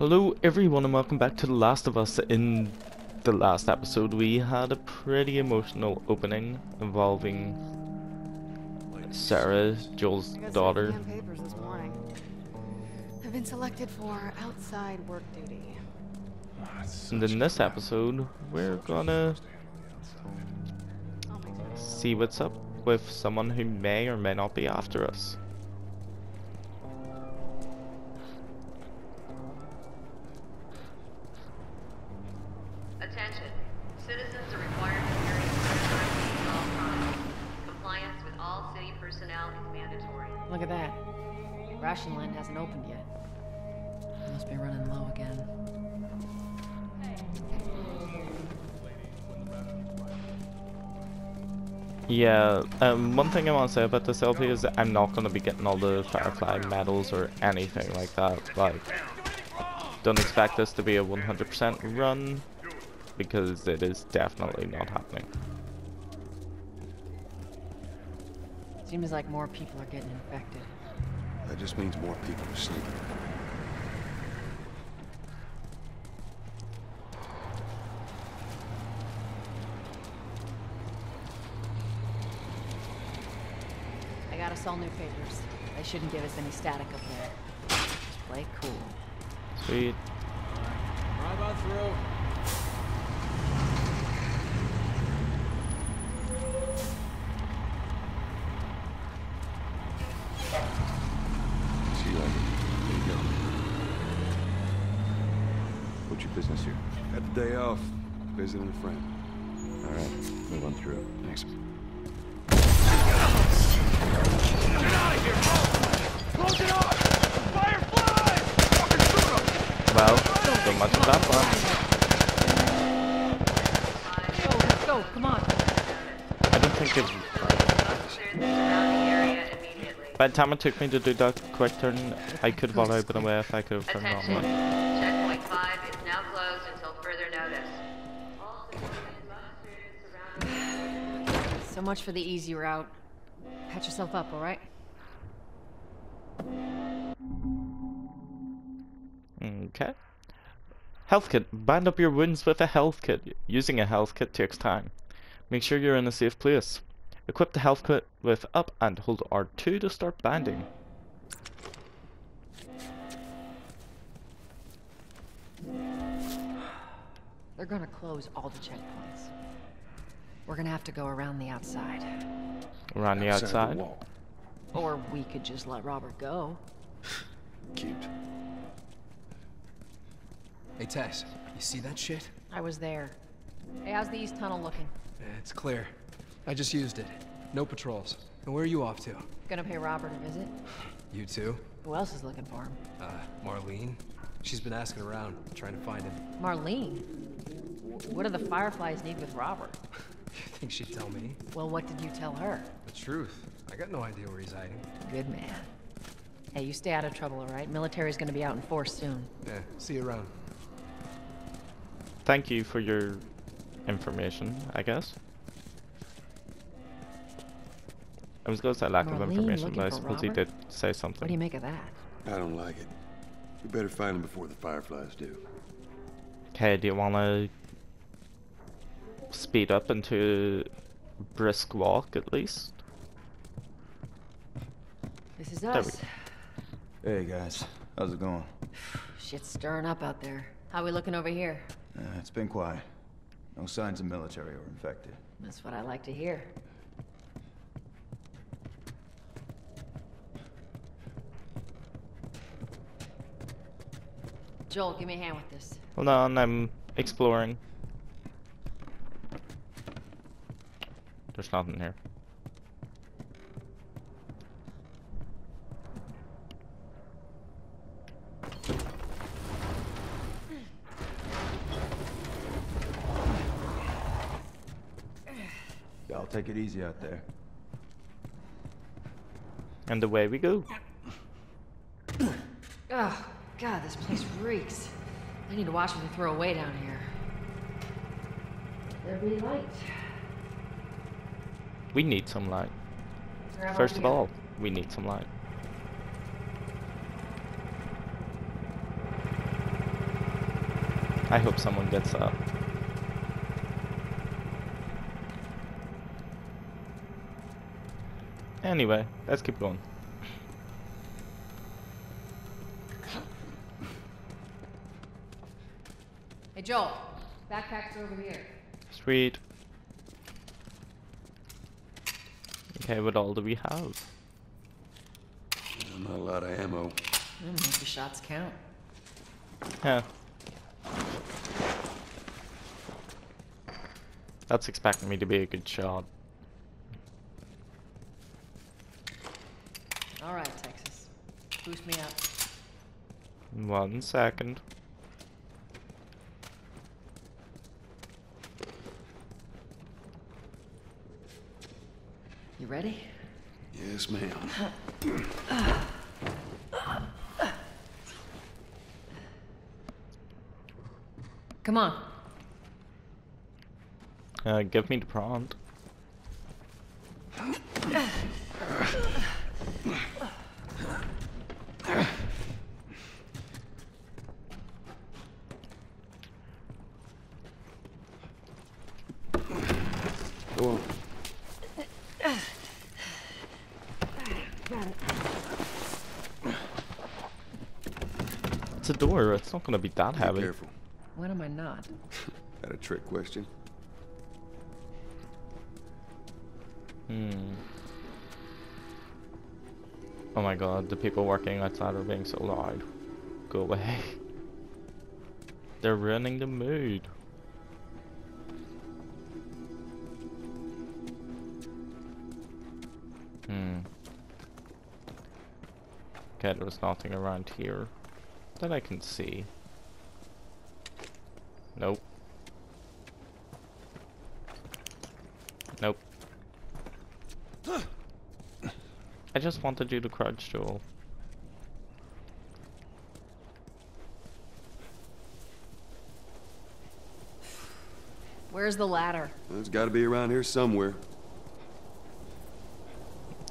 Hello everyone and welcome back to The Last of Us. In the last episode we had a pretty emotional opening involving Sarah, Joel's daughter. I've been selected for outside work duty. And in this episode we're gonna see what's up with someone who may or may not be after us. Look at that. Ration line hasn't opened yet. Must be running low again. Yeah, one thing I want to say about this LP is that I'm not going to be getting all the Firefly medals or anything like that. Like, don't expect this to be a 100% run, because it is definitely not happening. Seems like more people are getting infected. That just means more people are sneaking. I got us all new papers. They shouldn't give us any static up there. Just play cool. Sweet. Right about through. Business here. Got the day off. Visiting a friend. All right, move on through. Thanks. Get out of here! Close it off! Firefly! Fucking shoot him! Well, so much for that one. Let's go! Come on! I don't think it's... By the time it took me to do that quick turn, I could have all opened away if I could have turned it on. So much for the easy route. Patch yourself up, all right? Okay. Health kit. Bind up your wounds with a health kit. Using a health kit takes time. Make sure you're in a safe place. Equip the health kit with up and hold R2 to start binding. They're gonna close all the checkpoints. We're gonna have to go around the outside. Around the outside? Or we could just let Robert go. Cute. Hey Tess, you see that shit? I was there. Hey, how's the east tunnel looking? It's clear. I just used it. No patrols. And where are you off to? Gonna pay Robert a visit. You too? Who else is looking for him? Marlene. She's been asking around, trying to find him. Marlene? What do the Fireflies need with Robert? You think she'd tell me? Well, what did you tell her? The truth. I got no idea where he's hiding. Good man. Hey, you stay out of trouble, all right? Military's gonna be out in force soon. Yeah, see you around. Thank you for your information, I guess. I was gonna say lack of information, but I suppose he did say something. What do you make of that? I don't like it. We better find him before the Fireflies do. Okay, do you wanna speed up into brisk walk at least? This is us. Hey guys, how's it going? Shit's stirring up out there. How we looking over here? It's been quiet. No signs of military or infected. That's what I like to hear. Joel, give me a hand with this. Hold on, I'm exploring. There's nothing here. Y'all take it easy out there. And away we go. Oh, God, this place reeks. I need to watch what they throw away down here. There'll be light. We need some light. First of all, we need some light. I hope someone gets up. Anyway, let's keep going. Hey Joel, backpacks are over here. Sweet. Okay, what all do we have? Not a lot of ammo. I don't know if the shots count. Yeah. That's expecting me to be a good shot. Alright, Texas. Boost me up. 1 second. You ready? Yes, ma'am. Come on. Give me the prompt. Go on. It's a door. It's not gonna be that heavy. Careful. When am I not? That a trick question? Oh my god, the people working outside are being so loud. Go away. They're ruining the mood. Okay, there's nothing around here that I can see. Nope. Nope. I just wanted you to crouch, Joel. Where's the ladder? Well, it's got to be around here somewhere.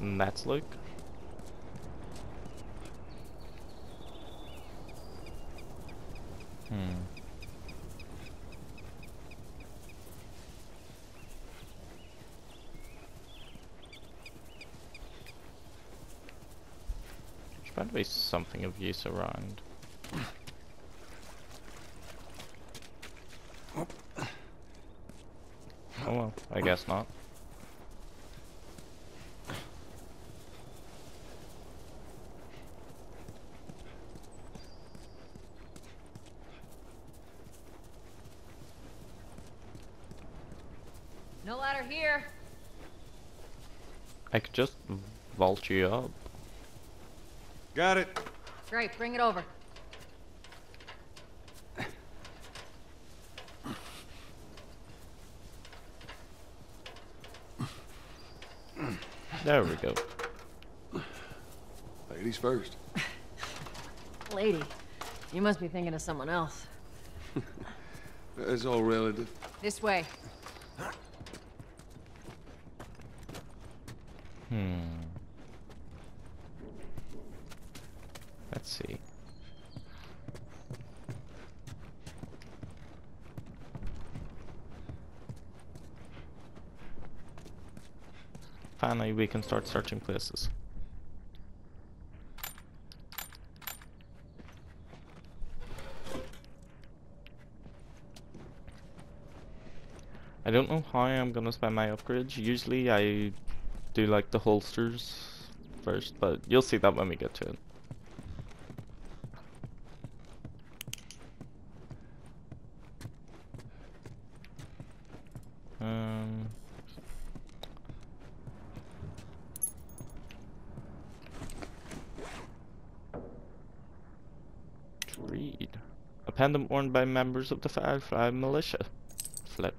And that's Luke. There's gotta be something of use around. Oh well, I guess not. No ladder here. I could just vault you up. Got it. Great, bring it over. There we go. Ladies first. Lady, you must be thinking of someone else. It's all relative. This way. Let's see. Finally, we can start searching places. I don't know how I'm gonna spend my upgrades. Usually I do like the holsters first, but you'll see that when we get to it. Read. A pendant worn by members of the Firefly militia. Flip.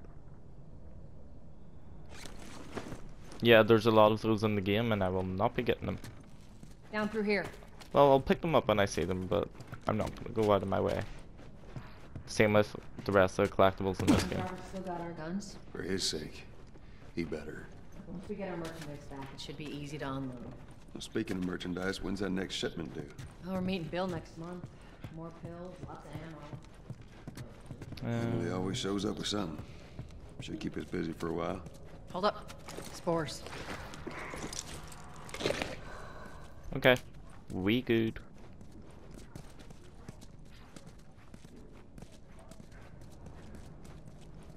Yeah, there's a lot of those in the game and I will not be getting them. Down through here. Well, I'll pick them up when I see them, but I'm not going to go out of my way. Same with the rest of the collectibles in this game. Robert's still got our guns? For his sake, he better. Once we get our merchandise back, it should be easy to unload. Well, speaking of merchandise, when's that next shipment due? Oh, we're meeting Bill next month. More pills, lots of ammo. He always shows up with something. Should keep us busy for a while. Hold up. Spores. Okay. We good.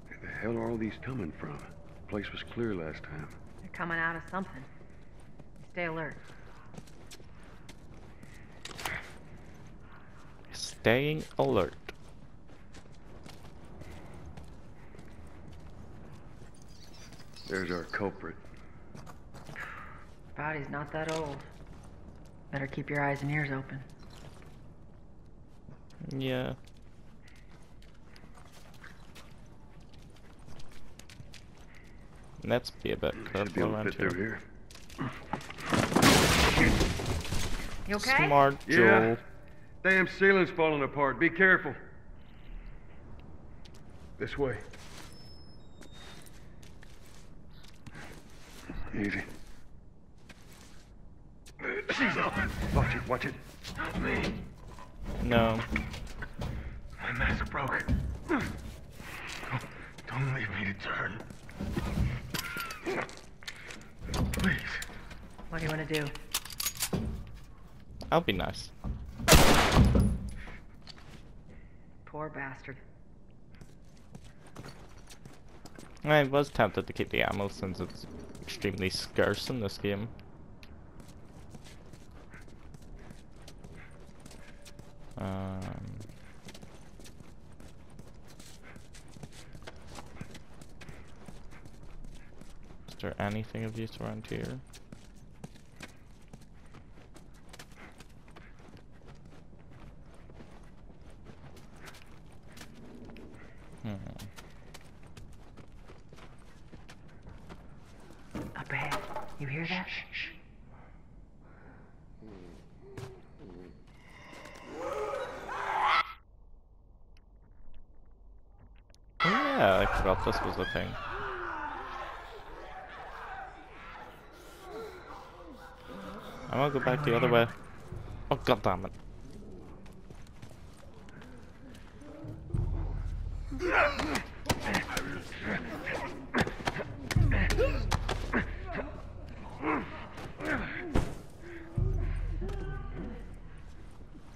Where the hell are all these coming from? The place was clear last time. They're coming out of something. Stay alert. Staying alert. There's our culprit. Body's not that old. Better keep your eyes and ears open. Yeah. Let's be a bit careful around here. You okay? Smart Joel. Yeah. Damn ceiling's falling apart. Be careful. This way. Easy. Watch it, watch it. Not me. No. My mask broke. Don't leave me to turn. Please. What do you want to do? I'll be nice. Poor bastard. I was tempted to keep the ammo since it's extremely scarce in this game. Is there anything of use around here? Up ahead. You hear that? Shh, shh. Yeah, I forgot this was a thing. I'm gonna go back the other way. Oh, god damn it.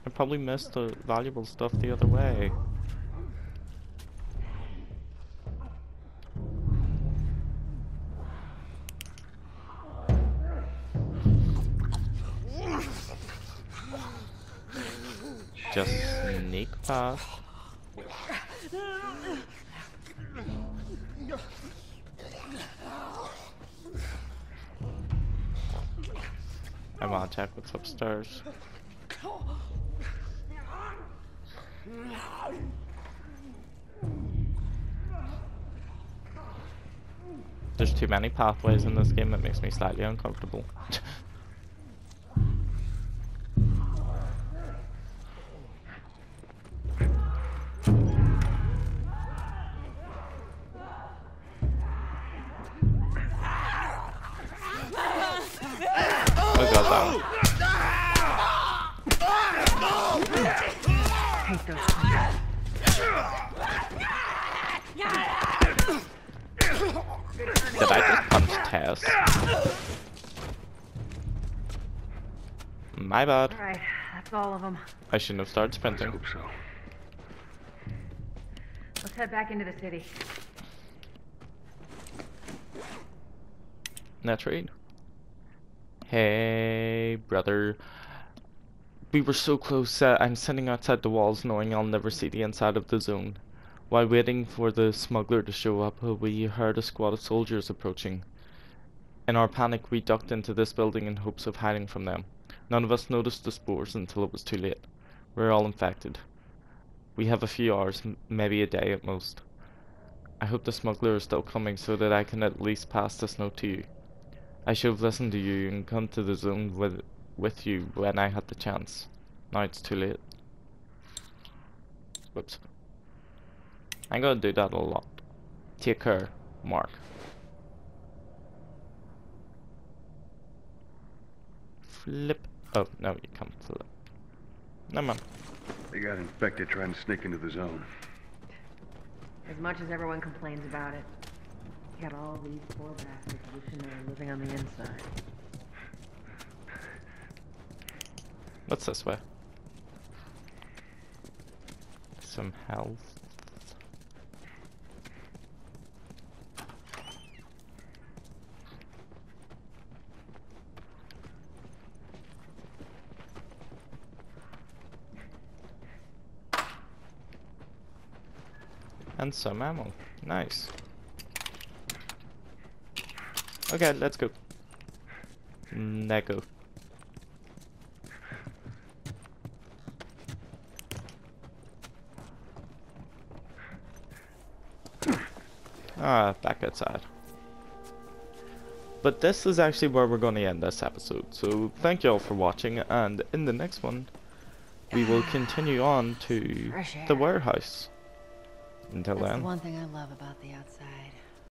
I probably missed the valuable stuff the other way. Just sneak past. I want to check what's upstairs. There's too many pathways in this game that makes me slightly uncomfortable. Did I just punch Tess? My bad. All right, that's all of them. I shouldn't have started sprinting. I hope so. Let's head back into the city. That's right. Hey, brother. We were so close that I'm sitting outside the walls knowing I'll never see the inside of the zone. While waiting for the smuggler to show up, we heard a squad of soldiers approaching. In our panic, we ducked into this building in hopes of hiding from them. None of us noticed the spores until it was too late. We're all infected. We have a few hours, maybe a day at most. I hope the smuggler is still coming so that I can at least pass this note to you. I should have listened to you and come to the zone with you when I had the chance. Now it's too late. Whoops. I'm gonna do that a lot. Take care, Mark. Flip. Oh, no, you can't flip. Never mind. They got infected trying to sneak into the zone. As much as everyone complains about it, you got all these poor bastards wishing they were living on the inside. What's this way? Some health. And some ammo. Nice. Okay, let's go. Nego. Ah, back outside. But this is actually where we're going to end this episode. So thank you all for watching, and in the next one, we will continue on to the warehouse. Until then. That's the one thing I love about the outside.